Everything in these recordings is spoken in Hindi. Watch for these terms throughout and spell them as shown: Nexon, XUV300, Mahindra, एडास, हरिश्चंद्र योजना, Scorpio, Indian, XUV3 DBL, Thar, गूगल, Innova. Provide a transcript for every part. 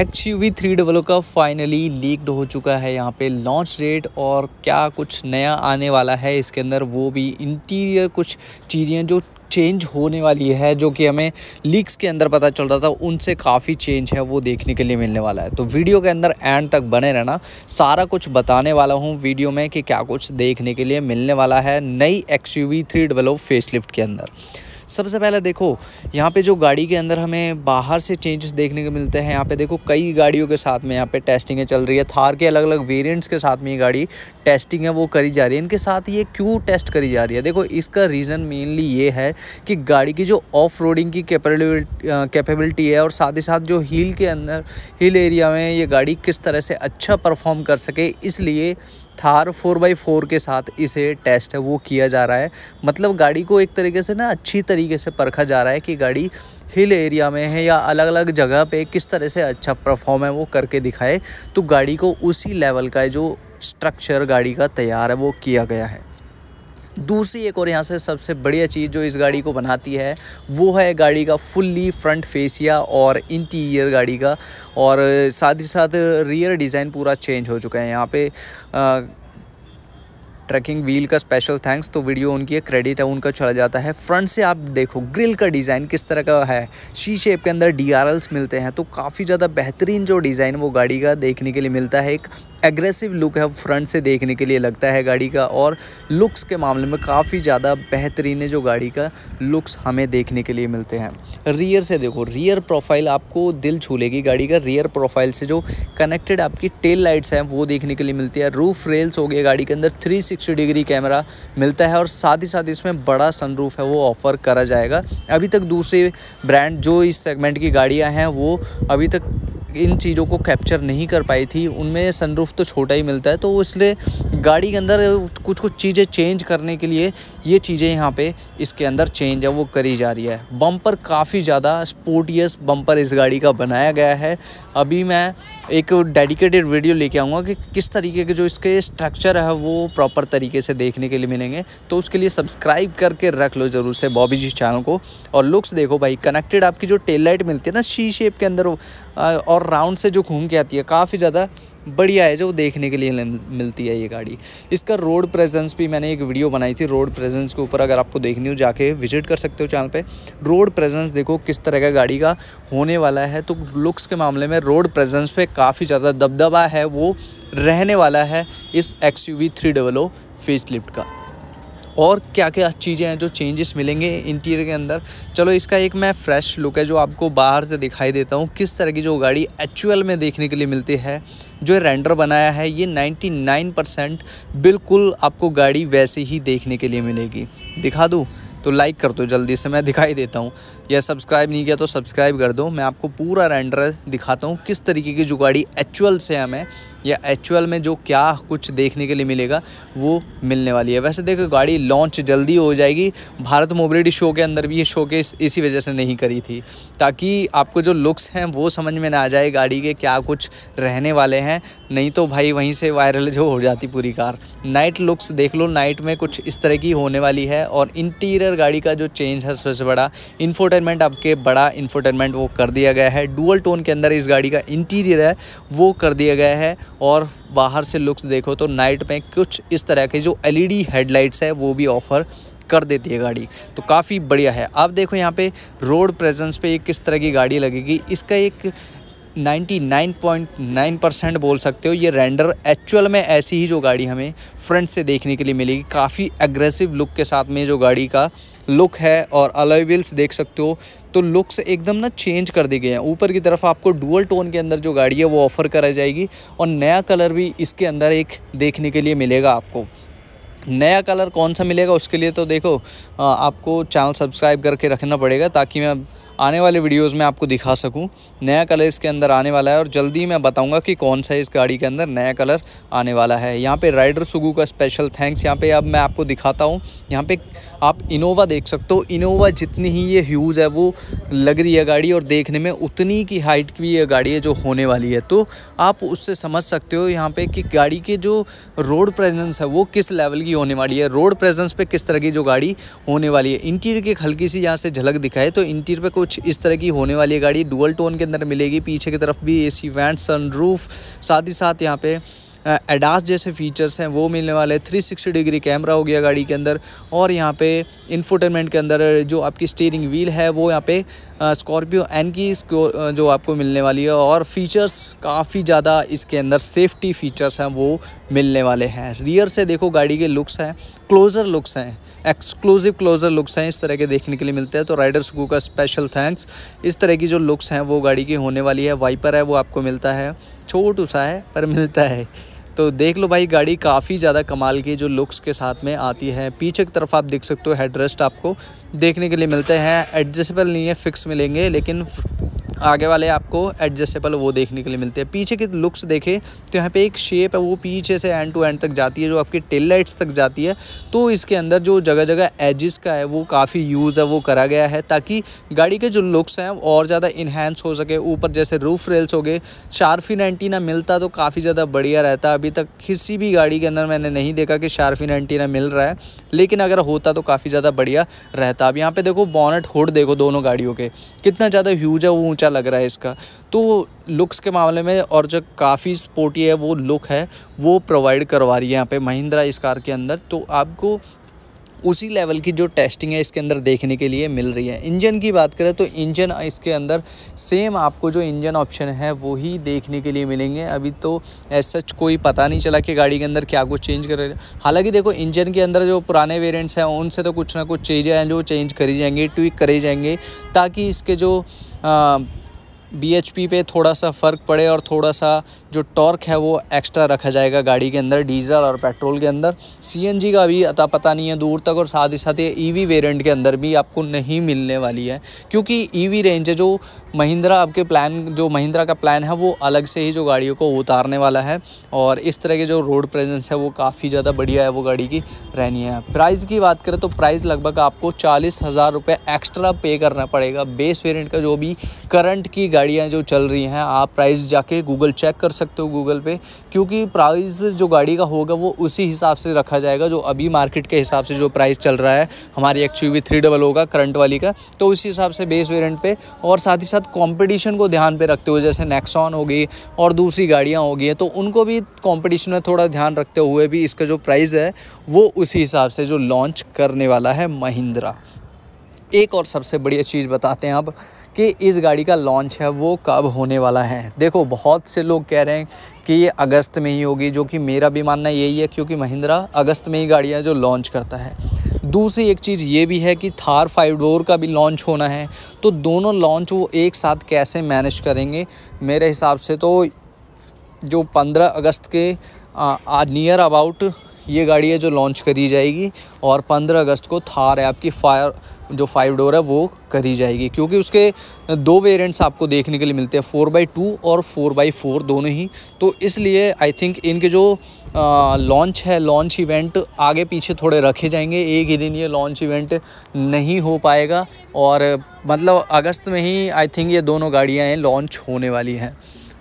XUV3 DBL का फाइनली लीक्ड हो चुका है यहाँ पे लॉन्च डेट और क्या कुछ नया आने वाला है इसके अंदर, वो भी इंटीरियर कुछ चीज़ें जो चेंज होने वाली है, जो कि हमें लीक्स के अंदर पता चल रहा था, उनसे काफ़ी चेंज है वो देखने के लिए मिलने वाला है। तो वीडियो के अंदर एंड तक बने रहना, सारा कुछ बताने वाला हूं वीडियो में कि क्या कुछ देखने के लिए मिलने वाला है नई XUV3 DBL फेसलिफ्ट के अंदर। सबसे पहले देखो यहाँ पे जो गाड़ी के अंदर हमें बाहर से चेंजेस देखने को मिलते हैं। यहाँ पे देखो कई गाड़ियों के साथ में यहाँ पे टेस्टिंगें चल रही है, थार के अलग अलग वेरिएंट्स के साथ में ये गाड़ी टेस्टिंग है वो करी जा रही है। इनके साथ ये क्यों टेस्ट करी जा रही है, देखो इसका रीज़न मेनली ये है कि गाड़ी की जो ऑफ रोडिंग की कैपेबिलिटी है और साथ ही साथ जो हिल के अंदर हिल एरिया में ये गाड़ी किस तरह से अच्छा परफॉर्म कर सके, इसलिए थार 4x4 के साथ इसे टेस्ट है वो किया जा रहा है। मतलब गाड़ी को एक तरीके से ना अच्छी तरीके से परखा जा रहा है कि गाड़ी हिल एरिया में है या अलग अलग जगह पे किस तरह से अच्छा परफॉर्म है वो करके दिखाए, तो गाड़ी को उसी लेवल का जो स्ट्रक्चर गाड़ी का तैयार है वो किया गया है। दूसरी एक और यहाँ से सबसे बढ़िया चीज़ जो इस गाड़ी को बनाती है वो है गाड़ी का फुल्ली फ्रंट फेसिया और इंटीरियर गाड़ी का, और साथ ही साथ रियर डिज़ाइन पूरा चेंज हो चुका है। यहाँ पे ट्रैकिंग व्हील का स्पेशल थैंक्स, तो वीडियो उनकी है, क्रेडिट है उनका चला जाता है। फ्रंट से आप देखो ग्रिल का डिज़ाइन किस तरह का है, शी शेप के अंदर DRLs मिलते हैं, तो काफ़ी ज़्यादा बेहतरीन जो डिज़ाइन वो गाड़ी का देखने के लिए मिलता है। एक एग्रेसिव लुक है फ्रंट से देखने के लिए लगता है गाड़ी का, और लुक्स के मामले में काफ़ी ज़्यादा बेहतरीन है जो गाड़ी का लुक्स हमें देखने के लिए मिलते हैं। रियर से देखो, रियर प्रोफाइल आपको दिल छू लेगी गाड़ी का। रियर प्रोफाइल से जो कनेक्टेड आपकी टेल लाइट्स हैं वो देखने के लिए मिलती है, रूफ रेल्स हो गए, गाड़ी के अंदर 360 डिग्री कैमरा मिलता है, और साथ ही साथ इसमें बड़ा सनरूफ है वो ऑफ़र करा जाएगा। अभी तक दूसरे ब्रांड जो इस सेगमेंट की गाड़ियाँ हैं वो अभी तक इन चीज़ों को कैप्चर नहीं कर पाई थी, उनमें सनरूफ तो छोटा ही मिलता है, तो इसलिए गाड़ी के अंदर कुछ कुछ चीज़ें चेंज करने के लिए ये चीज़ें यहाँ पे इसके अंदर चेंज है वो करी जा रही है। बम्पर काफ़ी ज़्यादा स्पोर्टियस बम्पर इस गाड़ी का बनाया गया है। अभी मैं एक डेडिकेटेड वीडियो लेके आऊँगा कि किस तरीके के जो इसके स्ट्रक्चर है वो प्रॉपर तरीके से देखने के लिए मिलेंगे, तो उसके लिए सब्सक्राइब करके रख लो ज़रूर से बॉबी जी चैनल को। और लुक्स देखो भाई, कनेक्टेड आपकी जो टेल लाइट मिलती है ना शी शेप के अंदर और राउंड से जो घूम के आती है, काफ़ी ज़्यादा बढ़िया है जो देखने के लिए मिलती है ये गाड़ी। इसका रोड प्रेजेंस भी मैंने एक वीडियो बनाई थी रोड प्रेजेंस के ऊपर, अगर आपको देखनी हो जाके विजिट कर सकते हो चैनल पे। रोड प्रेजेंस देखो किस तरह का गाड़ी का होने वाला है, तो लुक्स के मामले में रोड प्रेजेंस पे काफ़ी ज़्यादा दबदबा है वो रहने वाला है इस XUV3 DBL फेसलिफ्ट का। और क्या क्या चीज़ें हैं जो चेंजेस मिलेंगे इंटीरियर के अंदर, चलो इसका एक मैं फ्रेश लुक है जो आपको बाहर से दिखाई देता हूँ किस तरह की जो गाड़ी एक्चुअल में देखने के लिए मिलती है। जो रेंडर बनाया है ये 99% बिल्कुल आपको गाड़ी वैसे ही देखने के लिए मिलेगी। दिखा दूँ तो लाइक कर दो जल्दी से, मैं दिखाई देता हूँ, या सब्सक्राइब नहीं किया तो सब्सक्राइब कर दो। मैं आपको पूरा रेंडर दिखाता हूँ किस तरीके की जो गाड़ी एक्चुअल से हमें या एक्चुअल में जो क्या कुछ देखने के लिए मिलेगा वो मिलने वाली है। वैसे देखो गाड़ी लॉन्च जल्दी हो जाएगी, भारत मोबिलिटी शो के अंदर भी ये शोकेस इसी वजह से नहीं करी थी ताकि आपको जो लुक्स हैं वो समझ में ना आ जाए गाड़ी के क्या कुछ रहने वाले हैं, नहीं तो भाई वहीं से वायरल जो हो जाती पूरी कार। नाइट लुक्स देख लो, नाइट में कुछ इस तरह की होने वाली है। और इंटीरियर गाड़ी का जो चेंज है सबसे बड़ा इंफोटेनमेंट, आपके बड़ा इंफोटेनमेंट वो कर दिया गया है। डुअल टोन के अंदर इस गाड़ी का इंटीरियर है वो कर दिया गया है। और बाहर से लुक्स देखो तो नाइट में कुछ इस तरह के जो LED हेडलाइट्स है वो भी ऑफ़र कर देती है गाड़ी, तो काफ़ी बढ़िया है। अब देखो यहाँ पे रोड प्रेजेंस पे किस तरह की गाड़ी लगेगी, इसका एक 99.9% बोल सकते हो ये रेंडर एक्चुअल में ऐसी ही जो गाड़ी हमें फ्रंट से देखने के लिए मिलेगी। काफ़ी एग्रेसिव लुक के साथ में जो गाड़ी का लुक है, और अलॉय व्हील्स देख सकते हो तो लुक्स एकदम ना चेंज कर दिए गए हैं। ऊपर की तरफ आपको डुअल टोन के अंदर जो गाड़ी है वो ऑफ़र करा जाएगी, और नया कलर भी इसके अंदर एक देखने के लिए मिलेगा आपको। नया कलर कौन सा मिलेगा उसके लिए तो देखो आपको चैनल सब्सक्राइब करके रखना पड़ेगा ताकि मैं आने वाले वीडियोस में आपको दिखा सकूं। नया कलर इसके अंदर आने वाला है और जल्दी मैं बताऊंगा कि कौन सा इस गाड़ी के अंदर नया कलर आने वाला है। यहाँ पे राइडर सुगू का स्पेशल थैंक्स। यहाँ पे अब मैं आपको दिखाता हूँ, यहाँ पे आप इनोवा देख सकते हो। इनोवा जितनी ही ये ह्यूज है वो लग रही है गाड़ी और देखने में उतनी की हाइट की ये गाड़ी है जो होने वाली है, तो आप उससे समझ सकते हो यहाँ पे कि गाड़ी के जो रोड प्रेजेंस है वो किस लेवल की होने वाली है, रोड प्रेजेंस पे किस तरह की जो गाड़ी होने वाली है। इंटीरियर की एक हल्की सी यहाँ से झलक दिखाए तो इंटीरियर पे कुछ इस तरह की होने वाली है गाड़ी। डुअल टोन के अंदर मिलेगी, पीछे की तरफ भी एसी वेंट, सनरूफ, साथ ही साथ यहाँ पे एडास जैसे फीचर्स हैं वो मिलने वाले हैं। 360 डिग्री कैमरा हो गया गाड़ी के अंदर और यहाँ पे इंफोटेनमेंट के अंदर जो आपकी स्टीयरिंग व्हील है वो यहाँ पे स्कॉर्पियो एन की जो आपको मिलने वाली है और फीचर्स काफ़ी ज़्यादा इसके अंदर सेफ्टी फीचर्स हैं वो मिलने वाले हैं। रियर से देखो गाड़ी के लुक्स हैं, क्लोज़र लुक्स हैं, एक्सक्लूसिव क्लोज़र लुक्स हैं, इस तरह के देखने के लिए मिलते हैं। तो राइडर्स को का स्पेशल थैंक्स, इस तरह की जो लुक्स हैं वो गाड़ी की होने वाली है। वाइपर है वो आपको मिलता है, छोटू सा है पर मिलता है। तो देख लो भाई गाड़ी काफ़ी ज़्यादा कमाल की जो लुक्स के साथ में आती है। पीछे की तरफ आप देख सकते हो हेडरेस्ट आपको देखने के लिए मिलते हैं, एडजस्टेबल नहीं है, फिक्स मिलेंगे लेकिन आगे वाले आपको एडजस्टेबल वो देखने के लिए मिलते हैं। पीछे की लुक्स देखें तो यहाँ पे एक शेप है वो पीछे से एंड टू एंड तक जाती है जो आपकी टेल लाइट्स तक जाती है, तो इसके अंदर जो जगह जगह एजिस का है वो काफ़ी यूज़ है वो करा गया है ताकि गाड़ी के जो लुक्स हैं और ज़्यादा इन्हेंस हो सके। ऊपर जैसे रूफ रेल्स हो गए, शार्फिन एंटीना मिलता तो काफ़ी ज़्यादा बढ़िया रहता। अभी तक किसी भी गाड़ी के अंदर मैंने नहीं देखा कि शार्फिन एंटीना मिल रहा है, लेकिन अगर होता तो काफ़ी ज़्यादा बढ़िया रहता। अब यहाँ पर देखो बॉनेट हुड देखो दोनों गाड़ियों के, कितना ज़्यादा ह्यूज है वो लग रहा है इसका। तो लुक्स के मामले में और जो काफ़ी स्पोर्टी है वो लुक है वो प्रोवाइड करवा रही है यहाँ पे महिंद्रा इस कार के अंदर, तो आपको उसी लेवल की जो टेस्टिंग है इसके अंदर देखने के लिए मिल रही है। इंजन की बात करें तो इंजन इसके अंदर सेम आपको जो इंजन ऑप्शन है वो ही देखने के लिए मिलेंगे। अभी तो ऐसा कोई पता नहीं चला कि गाड़ी के अंदर क्या कुछ चेंज करेगा। हालांकि देखो इंजन के अंदर जो पुराने वेरिएंट्स हैं उनसे तो कुछ ना कुछ चीज़ें हैं जो चेंज करी जाएंगी, ट्विक करे जाएंगे ताकि इसके जो BHP पे थोड़ा सा फ़र्क पड़े और थोड़ा सा जो टॉर्क है वो एक्स्ट्रा रखा जाएगा गाड़ी के अंदर डीजल और पेट्रोल के अंदर। CNG का भी अता पता नहीं है दूर तक, और साथ ही साथ ये EV वेरिएंट के अंदर भी आपको नहीं मिलने वाली है क्योंकि EV रेंज है जो महिंद्रा आपके प्लान जो महिंद्रा का प्लान है वो अलग से ही जो गाड़ियों को उतारने वाला है और इस तरह के जो रोड प्रेजेंस है वो काफ़ी ज़्यादा बढ़िया है वो गाड़ी की रहनी है। प्राइस की बात करें तो प्राइस लगभग आपको 40,000 रुपये एक्स्ट्रा पे करना पड़ेगा बेस वेरिएंट का। जो भी करंट की गाड़ियाँ जो चल रही हैं आप प्राइस जाके गूगल चेक कर सकते हो गूगल पे, क्योंकि प्राइस जो गाड़ी का होगा वो उसी हिसाब से रखा जाएगा। जो अभी मार्केट के हिसाब से जो प्राइस चल रहा है हमारी XUV3 DBL होगा करंट वाली का, तो उसी हिसाब से बेस वेरिएंट पे और साथ ही साथ कंपटीशन को ध्यान पे रखते हुए जैसे नेक्सॉन होगी और दूसरी गाड़ियाँ होगी तो उनको भी कॉम्पिटिशन में थोड़ा ध्यान रखते हुए भी इसका जो प्राइस है वो उसी हिसाब से जो लॉन्च करने वाला है महिंद्रा। एक और सबसे बढ़िया चीज़ बताते हैं अब कि इस गाड़ी का लॉन्च है वो कब होने वाला है। देखो बहुत से लोग कह रहे हैं कि ये अगस्त में ही होगी, जो कि मेरा भी मानना यही है क्योंकि महिंद्रा अगस्त में ही गाड़ियाँ जो लॉन्च करता है। दूसरी एक चीज़ ये भी है कि थार 5 डोर का भी लॉन्च होना है, तो दोनों लॉन्च वो एक साथ कैसे मैनेज करेंगे। मेरे हिसाब से तो जो 15 अगस्त के नियर अबाउट ये गाड़ी है जो लॉन्च करी जाएगी और 15 अगस्त को थार है आपकी जो 5 डोर है वो करी जाएगी, क्योंकि उसके दो वेरिएंट्स आपको देखने के लिए मिलते हैं 4x2 और 4x4 दोनों ही। तो इसलिए आई थिंक इनके जो लॉन्च है लॉन्च इवेंट आगे पीछे थोड़े रखे जाएंगे, एक ही दिन ये लॉन्च इवेंट नहीं हो पाएगा और मतलब अगस्त में ही आई थिंक ये दोनों गाड़ियाँ लॉन्च होने वाली हैं।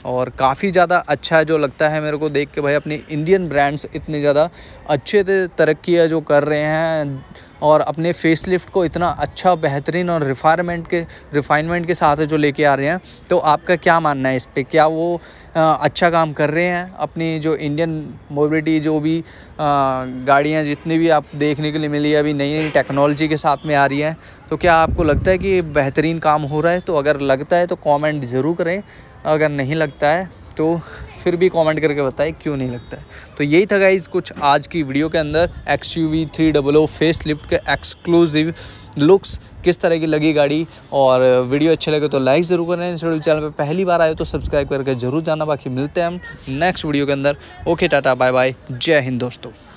और काफ़ी ज़्यादा अच्छा जो लगता है मेरे को देख के भाई अपने इंडियन ब्रांड्स इतने ज़्यादा अच्छे तरक्कियाँ जो कर रहे हैं और अपने फेसलिफ्ट को इतना अच्छा बेहतरीन और रिफाइनमेंट के साथ जो लेके आ रहे हैं। तो आपका क्या मानना है इस पर, क्या वो अच्छा काम कर रहे हैं अपनी जो इंडियन मोबिलिटी जो भी गाड़ियाँ जितनी भी आप देखने के लिए मिली अभी नई नई टेक्नोलॉजी के साथ में आ रही हैं, तो क्या आपको लगता है कि बेहतरीन काम हो रहा है। तो अगर लगता है तो कॉमेंट ज़रूर करें, अगर नहीं लगता है तो फिर भी कमेंट करके बताएं क्यों नहीं लगता है। तो यही था गाइस कुछ आज की वीडियो के अंदर XUV300 फेसलिफ्ट के एक्सक्लूसिव लुक्स किस तरह की लगी गाड़ी, और वीडियो अच्छे लगे तो लाइक ज़रूर करना। इस चैनल पे पहली बार आए हो तो सब्सक्राइब करके ज़रूर जाना। बाकी मिलते हैं हम नेक्स्ट वीडियो के अंदर। ओके टाटा बाय बाय, जय हिंद दोस्तों।